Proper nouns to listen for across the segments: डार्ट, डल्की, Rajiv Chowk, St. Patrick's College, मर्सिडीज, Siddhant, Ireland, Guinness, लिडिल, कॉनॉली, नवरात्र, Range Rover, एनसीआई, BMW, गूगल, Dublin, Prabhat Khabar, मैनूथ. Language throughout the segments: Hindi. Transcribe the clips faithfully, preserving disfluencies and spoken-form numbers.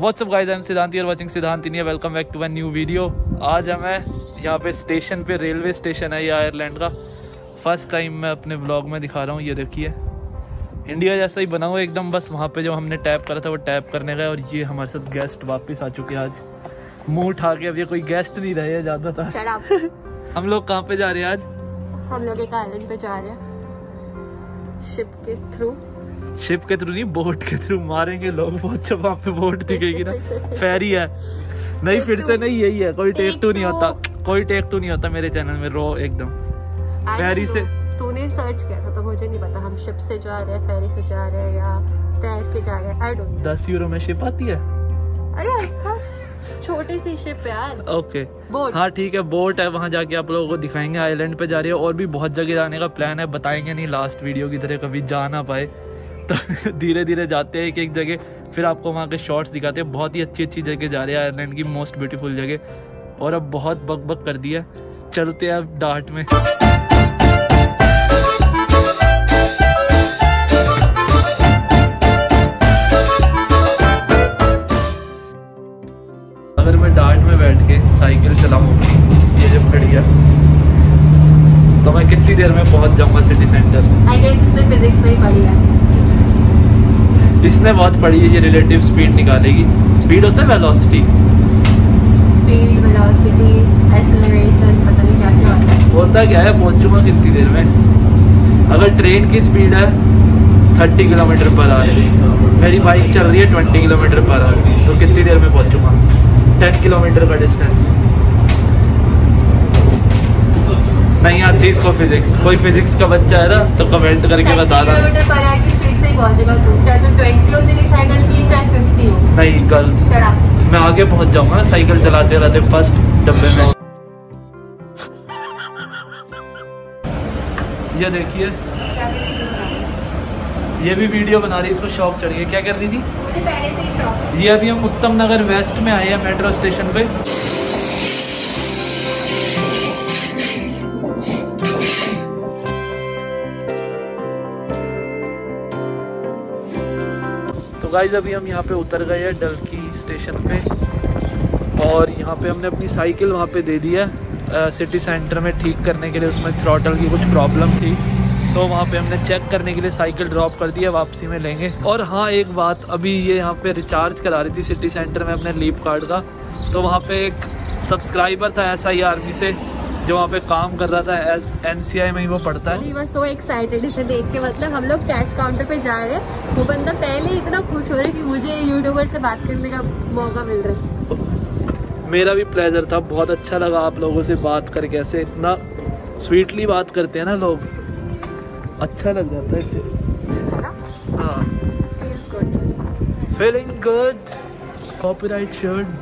WhatsApp guys, I am Siddhant, you are watching Siddhant India. Welcome back to a new video. आज हम हैं यहाँ पे स्टेशन पे, रेलवे स्टेशन है ये आयरलैंड का। फर्स्ट टाइम मैं अपने व्लॉग में दिखा रहा हूँ, ये देखिए इंडिया जैसा ही बना हुआ एकदम। बस वहाँ पे जो हमने टैप करा था वो टैप करने गए, और ये हमारे साथ गेस्ट वापस आ चुके हैं। आज मुँह उठा के, अब ये कोई गेस्ट नहीं रहे ज़्यादातर। हम लोग कहाँ पे जा रहे हैं आज? हम लोग एक आइलैंड पे जा रहे हैं, शिप के थ्रू। शिप के थ्रू नहीं, बोट के थ्रू। मारेंगे लोग बहुत जब वहाँ पे बोट दिखेगी ना। फेरी है नहीं, फिर से नहीं, यही है। कोई टेक टू नहीं होता, कोई टेक टू नहीं होता मेरे चैनल में। रो एकदम फेरी से तूने सर्च किया था तो मुझे नहीं पता हम शिप से जा रहे हैं, फेरी से जा रहे हैं या तैर के जा रहे हैं। I don't know. दस यूरो में शिप आती है? अरे छोटी सी शिप यार। ओके हाँ ठीक है, बोट है, वहाँ जाके आप लोगों को दिखाएंगे। आइलैंड पे जा रही है, और भी बहुत जगह जाने का प्लान है, बताएंगे नहीं। लास्ट वीडियो की तरह कभी जा ना पाए तो धीरे धीरे जाते हैं एक एक जगह, फिर आपको वहाँ के शॉर्ट्स दिखाते हैं। बहुत ही अच्छी अच्छी जगह जा रही है आयरलैंड की, मोस्ट ब्यूटीफुल जगह। और अब बहुत बक बक कर दिया, चलते हैं अब डार्ट में। अगर मैं डार्ट में बैठ के साइकिल चलाऊंगी, ये जब खड़ी है, तो मैं कितनी देर में पहुंच जाऊंगा सिटी सेंटर? आई गेस इसने फिजिक्स नहीं पढ़ी है, इसने बहुत पड़ी है। ये रिलेटिव स्पीड निकालेगी। स्पीड होता है वेलोसिटी, स्पीड वेलोसिटी एक्सेलरेशन, पता नहीं क्या क्या होता है। होता क्या है, पहुंचूंगा कितनी देर में? अगर ट्रेन की स्पीड है तीस किलोमीटर पर आवर, मेरी बाइक चल रही है बीस किलोमीटर पर आवर, तो कितनी देर में पहुंचूंगा? दस किलोमीटर का डिस्टेंस। नहीं आती इसको फिजिक्स। कोई फिजिक्स का बच्चा है ना तो कमेंट करके बता दो। नहीं गलत, मैं आगे पहुंच जाऊंगा ना साइकिल चलाते चलाते फर्स्ट डब्बे में। ये देखिए, ये भी वीडियो बना रही, इसको शौक चढ़ गया। क्या कर रही थी? मुझे पहले से ही शौक। ये अभी हम उत्तम नगर वेस्ट में आए हैं, मेट्रो स्टेशन पे। गाइस अभी हम यहाँ पे उतर गए हैं डल्की स्टेशन पे, और यहाँ पे हमने अपनी साइकिल वहाँ पे दे दी है सिटी सेंटर में ठीक करने के लिए। उसमें थ्रॉटल की कुछ प्रॉब्लम थी, तो वहाँ पे हमने चेक करने के लिए साइकिल ड्रॉप कर दी है, वापसी में लेंगे। और हाँ एक बात, अभी ये यहाँ पे रिचार्ज करा रही थी सिटी सेंटर में अपने लीप कार्ड का, तो वहाँ पर एक सब्सक्राइबर था एस आई आर्मी से, जो वहाँ पे काम कर रहा था, एज एनसीआई में ही वो पढ़ता है। We were so excited इसे देख के, मतलब हम लोग कैश काउंटर पे जा रहे हैं, वो बंदा पहले इतना खुश हो रहा है कि मुझे यूट्यूबर से बात करने का मौका मिल रहा है। मेरा भी प्लेजर था, बहुत अच्छा लगा आप लोगों से बात करके। ऐसे इतना स्वीटली बात करते हैं ना लोग, अच्छा लग जाता है इससे। हाँ feeling good. Copyright shirt.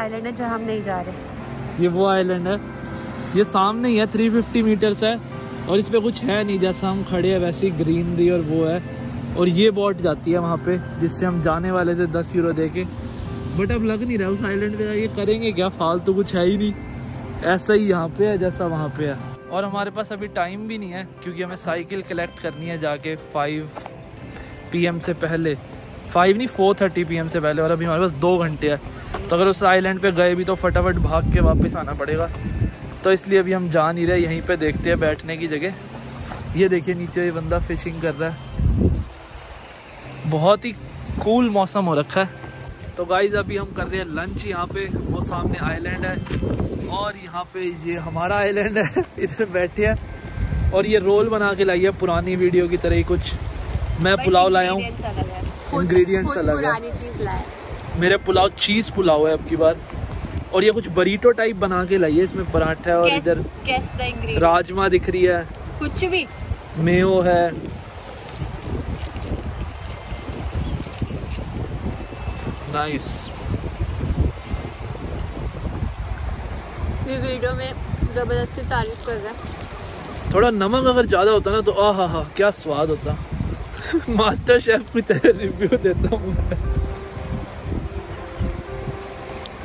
Island है जो हम नहीं जा रहे, ये वो आइलैंड है। ये सामने ही है, तीन सौ पचास मीटर्स है, और इस पे कुछ है नहीं। जैसा हम खड़े हैं वैसे ही ग्रीनरी और वो है, और ये बोट जाती है वहाँ पे, जिससे हम जाने वाले थे दस यूरो देके, बट अब लग नहीं रहा उस आइलैंड पे ये करेंगे क्या, फालतू कुछ है ही नहीं। ऐसा ही यहाँ पे है जैसा वहाँ पे है। और हमारे पास अभी टाइम भी नहीं है, क्योंकि हमें साइकिल कलेक्ट करनी है जाके फाइव पी एम से पहले, फाइव नहीं फोर थर्टी पी एम से पहले, और अभी हमारे पास दो घंटे है। तो अगर उस आइलैंड पे गए भी तो फटाफट भाग के वापस आना पड़ेगा, तो इसलिए अभी हम जा नहीं रहे। यहीं पे देखते हैं बैठने की जगह। ये देखिए नीचे ये बंदा फिशिंग कर रहा है। बहुत ही कूल मौसम हो रखा है। तो गाइज अभी हम कर रहे हैं लंच यहाँ पे, वो सामने आइलैंड है, और यहाँ पे ये हमारा आइलैंड है। इधर बैठे हैं, और ये रोल बना के लाई है पुरानी वीडियो की तरह ही कुछ। मैं पुलाव लाया हूँ, इंग्रेडिएंट्स अलग है। मेरे पुलाव चीज़ पुलाव है अब की बार, और ये कुछ बरीटो टाइप बना के लाइए, इसमें पराठा है, और इधर राजमा दिख रही है, कुछ भी मेयो है, नाइस। ये वीडियो में जबरदस्ती तारीफ कर रहा है। थोड़ा नमक अगर ज्यादा होता ना तो आ हा हा क्या स्वाद होता। मास्टर शेफ की तरह रिव्यू देता हूँ।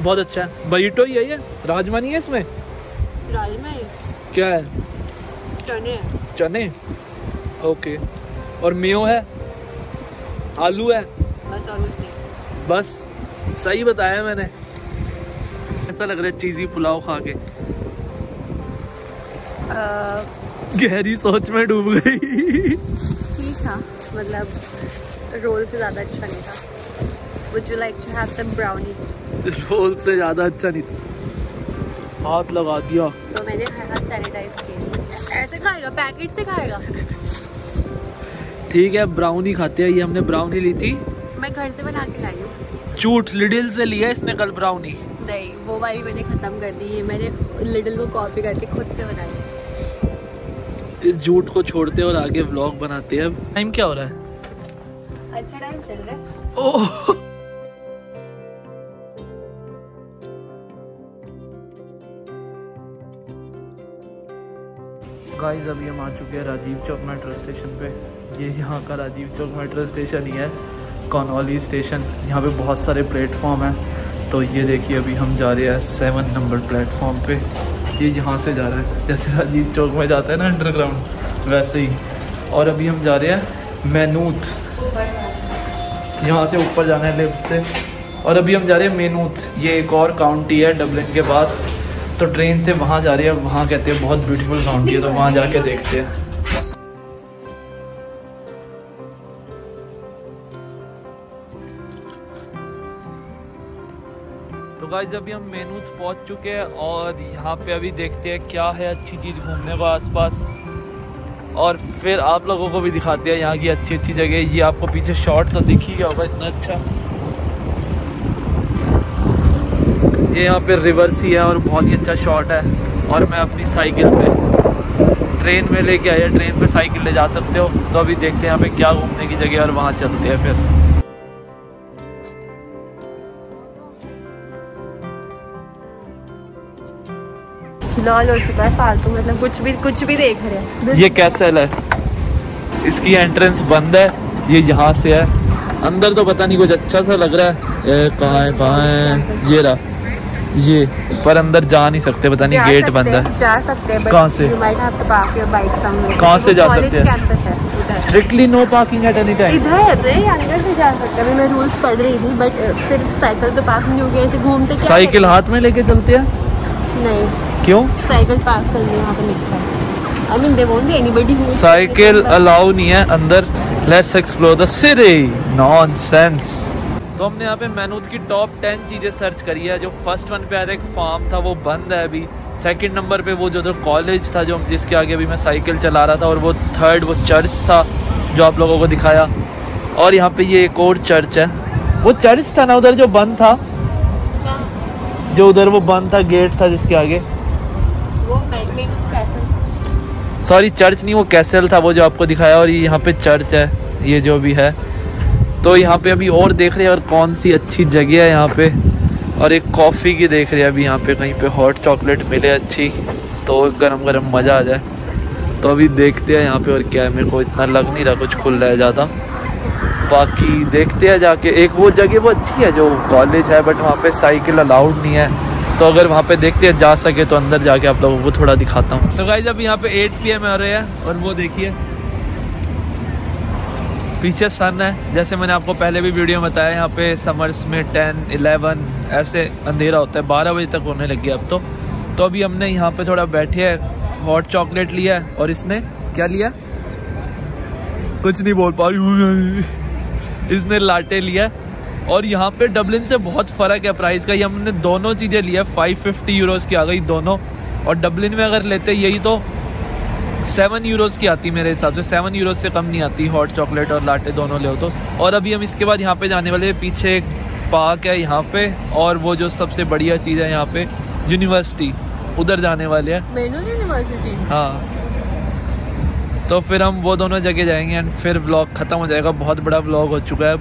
बहुत अच्छा है। बरीटो ही है ये, राजमा नहीं है इसमें? राजमा है। क्या है? चने। चने, ओके। और मेयो है, आलू है, बस। सही बताया मैंने। ऐसा लग रहा है चीज़ी पुलाव खा के आ... गहरी सोच में डूब गई। ठीक था, मतलब रोल से ज्यादा अच्छा नहीं था। Would you like to have some brownie? Roll से ज्यादा अच्छा नहीं था। हाथ लगा दिया तो मैंने हाथ सैनिटाइज किया। ऐसे खाएगा, पैकेट से खाएगा। ठीक है, ब्राउनी खाते हैं। ये हमने ब्राउनी ली थी, मैं घर से बना के लाई हूँ। झूठ, लिडिल से लिया इसने कल ब्राउनी। नहीं, वो वाली मैंने खत्म कर दी है। मैंने लिडिल को कॉपी करके खुद से बनाई। इस झूठ को छोड़ते और आगे व्लॉग बनाते हैं। अब टाइम क्या हो रहा है? अच्छा टाइम चल रहा है। ओह गाइस, अभी हम आ चुके हैं राजीव चौक मेट्रो स्टेशन पे। ये यहाँ का राजीव चौक मेट्रो स्टेशन ही है, कॉनॉली स्टेशन। यहाँ पे बहुत सारे प्लेटफॉर्म हैं। तो ये देखिए, अभी हम जा रहे हैं सेवन नंबर प्लेटफॉर्म पे। ये यहाँ से जा रहा है, जैसे राजीव चौक में जाता है ना अंडरग्राउंड, वैसे ही। और अभी हम जा रहे हैं मैनूथ, यहाँ से ऊपर जाना है लेफ्ट से। और अभी हम जा रहे हैं मैनूथ, ये एक और काउंटी है डबलिन के पास। तो ट्रेन से वहाँ जा रही है। वहाँ कहते हैं बहुत ब्यूटीफुल काउंटी है, तो वहाँ जाके देखते हैं। तो गाइस, अभी हम मैनूथ पहुँच चुके हैं और यहाँ पे अभी देखते हैं क्या है अच्छी चीज़ घूमने को आसपास, और फिर आप लोगों को भी दिखाते हैं यहाँ की अच्छी अच्छी जगह। ये आपको पीछे शॉट तो दिख ही गया होगा, इतना अच्छा। ये यहाँ पे रिवर्स ही है और बहुत ही अच्छा शॉट है। और मैं अपनी साइकिल पे ट्रेन में लेके आया, ट्रेन पे साइकिल ले जा सकते हो। तो अभी देखते हैं यहाँ पे क्या घूमने की जगह और वहाँ चलते हैं फिर। लाल हो चुका है फालतू, मतलब कुछ भी कुछ भी देख रहे हैं। ये कैसल है, इसकी एंट्रेंस बंद है। ये यहाँ से है अंदर, तो पता नहीं कुछ अच्छा सा लग रहा है। कहाँ है कहाँ है ये रहा ये, पर अंदर जा नहीं सकते, पता नहीं गेट बंद है। जा सकते हैं कहाँ से? कहाँ से जा सकते हैं? Strictly no parking at any time. इधर अंदर से जा सकते हैं। मैं रूल्स पढ़ रही थी, बट फिर साइकिल तो पार्क नहीं हो गया। ऐसे घूमते साइकिल हाथ में लेके चलते हैं? नहीं। क्यों? साइकिल पार्क करनी वहाँ पे लिखा है। I mean they won't be anybody. Cycle allow नहीं है अंदर। Let's explore the city. Nonsense. तो हमने यहाँ पे मैनूथ की टॉप टेन चीज़ें सर्च करी है। जो फर्स्ट वन पे आ रहा एक फार्म था, वो बंद है अभी। सेकंड नंबर पे वो जो जो कॉलेज था, जो जिसके आगे अभी मैं साइकिल चला रहा था। और वो थर्ड वो चर्च था जो आप लोगों को दिखाया। और यहाँ पे ये एक और चर्च है, वो चर्च था ना उधर जो बंद था, जो उधर वो बंद था गेट था जिसके आगे। सॉरी चर्च नहीं, वो कैसल था वो जो आपको दिखाया। और ये यहाँ पे चर्च है, ये जो भी है। तो यहाँ पे अभी और देख रहे हैं और कौन सी अच्छी जगह है यहाँ पे। और एक कॉफ़ी की देख रहे हैं अभी, यहाँ पे कहीं पे हॉट चॉकलेट मिले अच्छी, तो गरम गरम मज़ा आ जाए। तो अभी देखते हैं यहाँ पे और क्या है। मेरे को इतना लग नहीं रहा कुछ खुल रहा है ज़्यादा, बाकी देखते हैं जाके। एक वो जगह वो अच्छी है जो कॉलेज है, बट वहाँ पर साइकिल अलाउड नहीं है। तो अगर वहाँ पर देखते हैं जा सके तो अंदर जाके आप लोगों को थोड़ा दिखाता हूँ। तो गाइस, अभी यहाँ पे एट पी एम आ रहे हैं और वो देखिए पीछे सन है। जैसे मैंने आपको पहले भी वीडियो में बताया, यहाँ पे समर्स में टेन इलेवन ऐसे अंधेरा होता है। बारह बजे तक होने लग गया अब तो। तो अभी हमने यहाँ पे थोड़ा बैठे है, हॉट चॉकलेट लिया है। और इसने क्या लिया? कुछ नहीं बोल पा रही। इसने लाटे लिया। और यहाँ पे डबलिन से बहुत फ़र्क है प्राइस का। ये हमने दोनों चीज़ें लिया, फाइव फिफ्टी यूरोज़ की आ गई दोनों। और डबलिन में अगर लेते यही तो सेवन यूरोज़ की आती मेरे हिसाब से। सेवन यूरोज़ से कम नहीं आती हॉट चॉकलेट और लाटे दोनों ले हो तो। और अभी हम इसके बाद यहाँ पे जाने वाले, पीछे एक पार्क है यहाँ पे। और वो जो सबसे बढ़िया चीज़ है यहाँ पे यूनिवर्सिटी, उधर जाने वाले हैं। मैनूथ यूनिवर्सिटी, हाँ। तो फिर हम वो दोनों जगह जाएंगे एंड फिर व्लॉग ख़त्म हो जाएगा। बहुत बड़ा व्लॉग हो चुका है।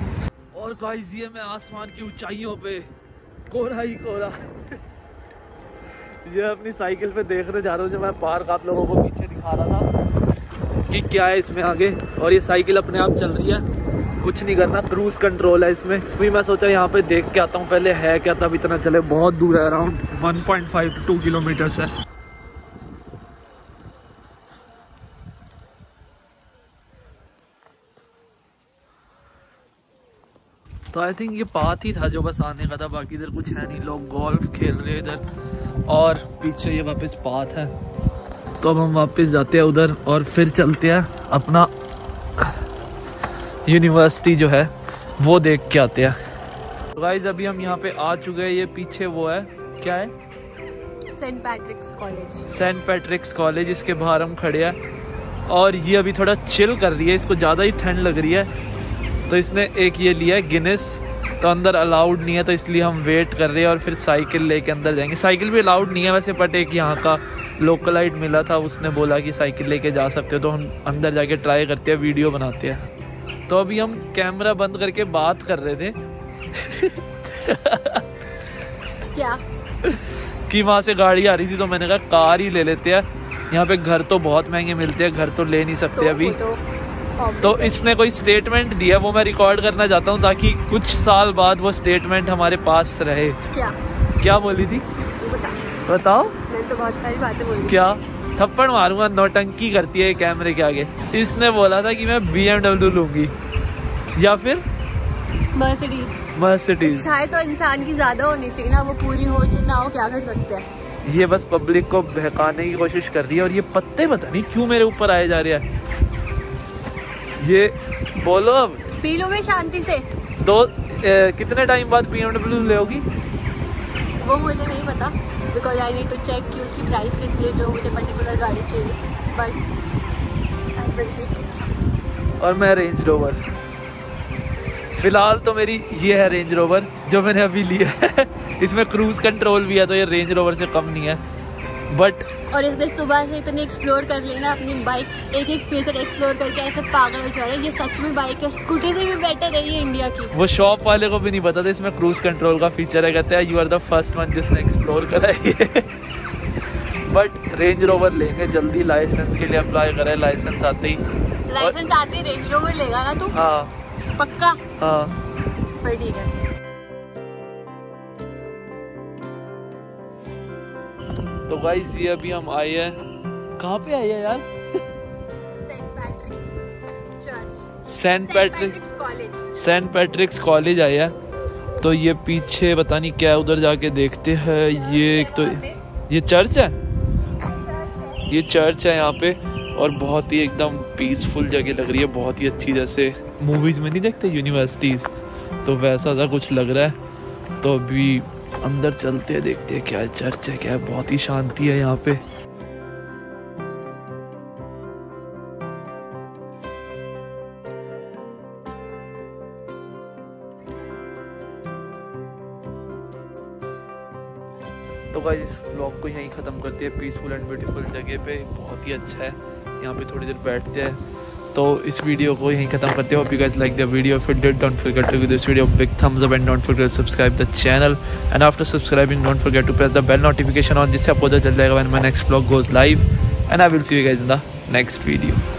और गाइस ये मैं आसमान की ऊंचाइयों पे कोहरा ही कोहरा ये अपनी साइकिल पे देखने जा रहा हूँ। जब मैं पार्क आप लोगों को पीछे दिखा रहा था कि क्या है इसमें आगे, और ये साइकिल अपने आप चल रही है, कुछ नहीं करना, क्रूज कंट्रोल है इसमें। अभी मैं सोचा यहाँ पे देख के आता हूँ पहले है क्या, तब इतना चले। बहुत दूर है, around one point five two kilometres है। तो आई थिंक ये पाथ ही था जो बस आने का था, बाकी इधर कुछ है नहीं। लोग गोल्फ खेल रहे इधर, और पीछे ये वापस पाथ है। तो अब हम वापस जाते हैं उधर और फिर चलते हैं अपना यूनिवर्सिटी जो है वो देख के आते हैं। तो गाइस अभी हम यहाँ पे आ चुके हैं। ये पीछे वो है, क्या है, Saint Patrick's college. Saint Patrick's college, इसके बाहर हम खड़े हैं। और ये अभी थोड़ा चिल कर रही है, इसको ज़्यादा ही ठंड लग रही है, तो इसने एक ये लिया है गिनेस। तो अंदर अलाउड नहीं है, तो इसलिए हम वेट कर रहे हैं और फिर साइकिल लेके अंदर जाएंगे। साइकिल भी अलाउड नहीं है वैसे, बट एक यहाँ का लोकलाइट मिला था, उसने बोला कि साइकिल लेके जा सकते हो, तो हम अंदर जाके ट्राई करते हैं, वीडियो बनाते हैं। तो अभी हम कैमरा बंद करके बात कर रहे थे क्या कि वहाँ से गाड़ी आ रही थी, तो मैंने कहा कार ही ले लेते हैं, यहाँ पे घर तो बहुत महंगे मिलते हैं, घर तो ले नहीं सकते अभी। तो इसने कोई स्टेटमेंट दिया, वो मैं रिकॉर्ड करना चाहता हूँ ताकि कुछ साल बाद वो स्टेटमेंट हमारे पास रहे। क्या क्या बोली थी बता। बताओ। मैंने तो बहुत सारी बातें बोली। क्या थप्पड़ मारूंगा, नौटंकी करती है कैमरे के आगे। इसने बोला था कि मैं बी एम डब्ल्यू लूंगी या फिर मर्सिडीज। मर्सिडीज तो इंसान की ज्यादा होनी चाहिए ना, वो पूरी हो चाहे ना हो, क्या कर सकते हैं। ये बस पब्लिक को बहकाने की कोशिश कर रही है। और ये पत्ते पता नहीं क्यों मेरे ऊपर आए जा रहे हैं। ये बोलो अब पी लूंगी शांति से। दो ए, कितने टाइम बाद बी एम डब्ल्यू लेगी वो मुझे नहीं पता, because I need to check कि उसकी प्राइस कितनी है जो मुझे पर्टिकुलर गाड़ी चाहिए, बट और मैं रेंज रोवर। फिलहाल तो मेरी ये है रेंज रोवर जो मैंने अभी लिया है। इसमें क्रूज कंट्रोल भी है, तो ये रेंज रोवर से कम नहीं है। बट और इसने सुबह से इतने एक्सप्लोर कर लेना अपनी बाइक, एक एक फीचर एक्सप्लोर करके ऐसे पागल हो जा रहे हैं। ये सच में बाइक है, स्कूटी से भी बेटर है ये इंडिया की। वो शॉप वाले को भी नहीं पता था इसमें क्रूज कंट्रोल का फीचर है, कहते हैं you are the first one जिसने एक्सप्लोर करा है। बट रेंज रोवर लेंगे जल्दी, लाइसेंस के लिए अप्लाई करे, लाइसेंस आते ही लाइसेंस आते ही रेंज रोवर लेगा ना तू? हाँ पक्का। हाँ ठीक है। तो गाइस ये अभी हम आए हैं, कहाँ पे आए हैं यार? Saint Patrick's Church, Saint Patrick's college, Saint Patrick's College आए हैं। तो ये पीछे पता नहीं क्या है, उधर जाके देखते हैं। ये एक तो ये चर्च है, ये चर्च है यहाँ पे। और बहुत ही एकदम पीसफुल जगह लग रही है, बहुत ही अच्छी, जैसे मूवीज में नहीं देखते यूनिवर्सिटीज, तो वैसा सा कुछ लग रहा है। तो अभी अंदर चलते हैं, देखते हैं क्या है, चर्च है क्या है। बहुत ही शांति है यहाँ पे। तो गाइस इस व्लॉग को यहीं ख़त्म करते हैं, पीसफुल एंड ब्यूटीफुल जगह पे, बहुत ही अच्छा है, यहाँ पे थोड़ी देर बैठते हैं। तो इस वीडियो को यहीं ख़त्म करते हो। गाइस लाइक द वीडियो, फिर did don't forget to give this video big thumbs up and don't forget to subscribe the channel and after subscribing don't forget to press the bell notification on, जिससे आपको पता चल जाएगा when my next vlog goes live and I will see you guys in the next video.